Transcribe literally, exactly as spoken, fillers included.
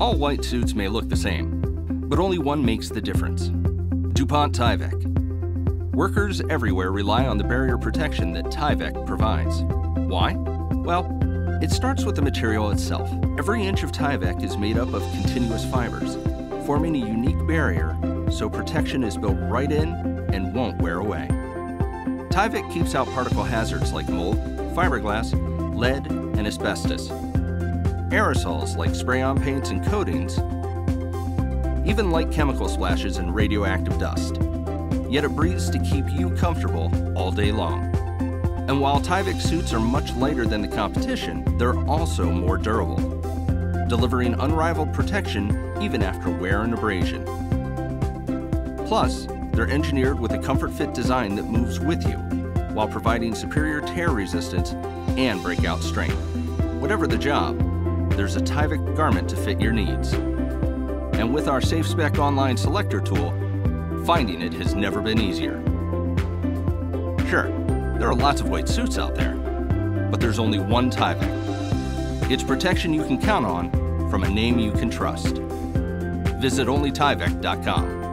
All white suits may look the same, but only one makes the difference. DuPont Tyvek. Workers everywhere rely on the barrier protection that Tyvek provides. Why? Well, it starts with the material itself. Every inch of Tyvek is made up of continuous fibers, forming a unique barrier so protection is built right in and won't wear away. Tyvek keeps out particle hazards like mold, fiberglass, lead, and asbestos. Aerosols like spray-on paints and coatings, even light chemical splashes and radioactive dust. Yet it breathes to keep you comfortable all day long. And while Tyvek suits are much lighter than the competition, they're also more durable, delivering unrivaled protection even after wear and abrasion. Plus, they're engineered with a comfort fit design that moves with you, while providing superior tear resistance and breakout strength. Whatever the job, there's a Tyvek garment to fit your needs. And with our SafeSpec Online Selector tool, finding it has never been easier. Sure, there are lots of white suits out there, but there's only one Tyvek. It's protection you can count on from a name you can trust. Visit only tyvek dot com.